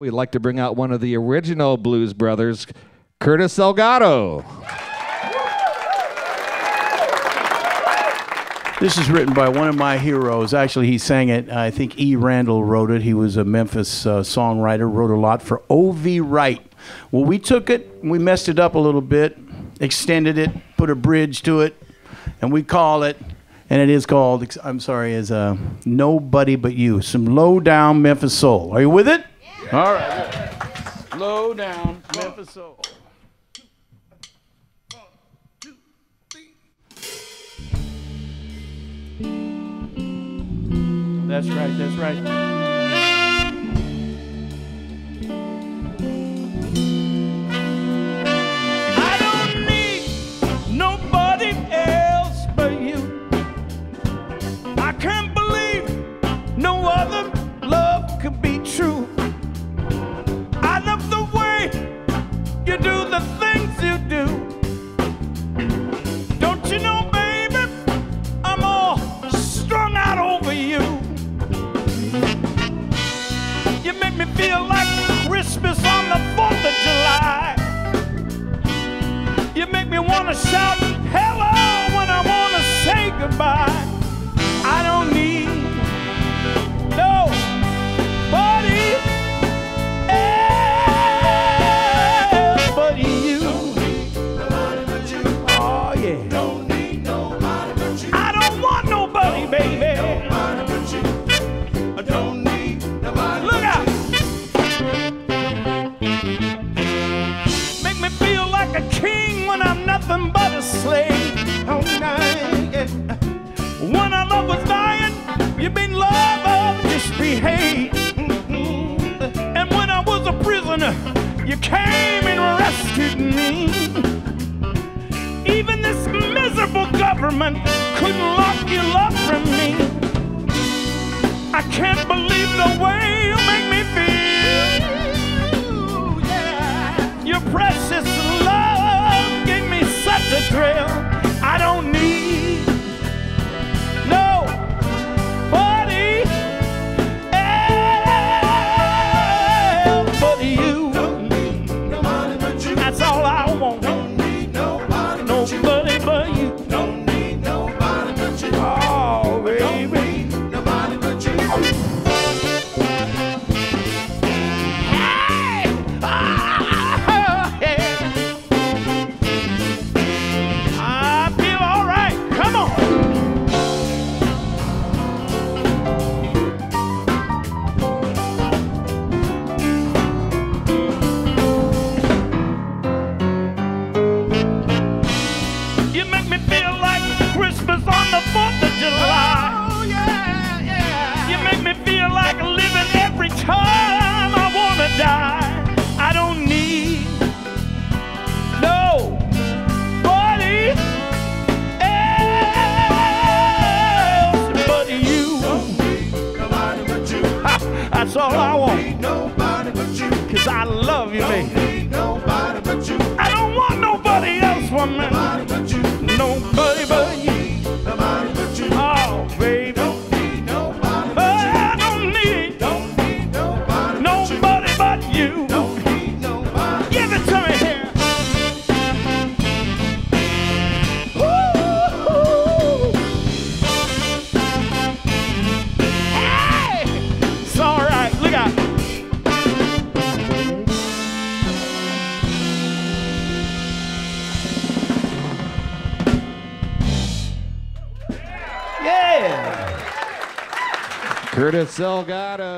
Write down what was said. We'd like to bring out one of the original Blues Brothers, Curtis Salgado. This is written by one of my heroes. Actually, he sang it. I think E. Randall wrote it. He was a Memphis songwriter, wrote a lot for O.V. Wright. Well, we took it, we messed it up a little bit, extended it, put a bridge to it, and we call it, and it is called, Nobody But You, some low-down Memphis soul. Are you with it? Yeah. All right. Low-down Memphis soul. That's right, that's right. I don't need nobody else but you. I can't believe no other love could be true. I love the way you do the things you do. Don't you know, baby, I'm all strung out over you. You make me feel like Christmas on the 4th of July. You make me want to shout hello when I want to say goodbye. I don't need nobody else but you. Don't need nobody but you. Oh yeah. Don't need nobody but you. I don't want nobody, don't baby. Need nobody but you. I don't need nobody. Look out. Nothing but a slave. Oh, night, yeah. When our love was dying, you made love of disbehave. And when I was a prisoner, you came and rescued me. Even this miserable government couldn't lock your love from me. I can't believe the way you make me feel. Ooh, yeah. Your precious love such a thrill. I don't need nobody else but you. Don't need nobody but you. That's all I want. Don't need nobody but you. Nobody but you. Don't need nobody but you. Oh, baby. Don't need nobody but you. Hey! Oh, yeah. That's all I want. Don't need nobody but you. 'Cause I love you, baby. Don't need nobody but you. I don't want nobody else, woman. Nobody but you. Nobody but you. Nobody but you. Oh, baby. Don't need nobody but you. I don't need nobody, nobody but you. Don't need nobody. Give it to me here. Woo! Hey! It's all right. Look out. Yeah. Curtis Salgado.